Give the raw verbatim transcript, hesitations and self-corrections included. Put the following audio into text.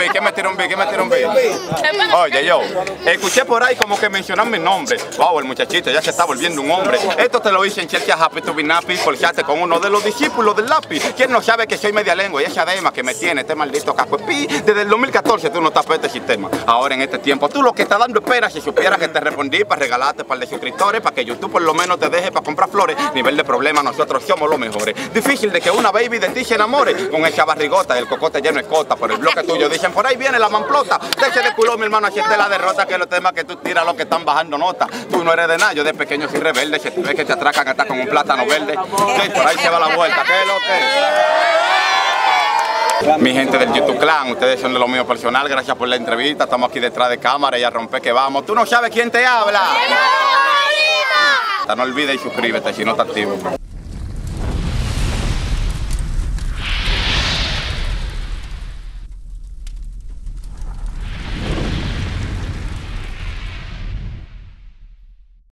B, que metieron B, que metieron B. Oye, yo, escuché por ahí como que mencionan mi nombre. Wow, el muchachito ya se está volviendo un hombre. Esto te lo hice en Chercha Happy to be Nappy, forjaste con uno de los discípulos del lápiz. ¿Quién no sabe que soy media lengua y esa dema que me tiene este maldito cacuepí? Desde el dos mil catorce tú no estás para este sistema. Ahora en este tiempo, tú lo que estás dando espera. Si supieras que te respondí para regalarte para de suscriptores, para que YouTube por lo menos te deje para comprar flores. Nivel de problema, nosotros somos los mejores. Difícil de que una baby de ti se enamore con esa barrigota, el cocote lleno de cota. Por el bloque tuyo dicen, por ahí viene la mamplota. Deje de culo, mi hermano, así te la derrota, que los temas que tú tiras, los que están bajando nota. Tú no eres de nada, yo de pequeño soy rebelde. Se te ve que te atracan hasta con un plátano verde. Sí, por ahí se va la vuelta, ¿qué es lo que? Mi gente del YouTube Clan, ustedes son de lo mío personal, gracias por la entrevista, estamos aquí detrás de cámara y a romper que vamos. ¿Tú no sabes quién te habla? No olvides y suscríbete si no te activo.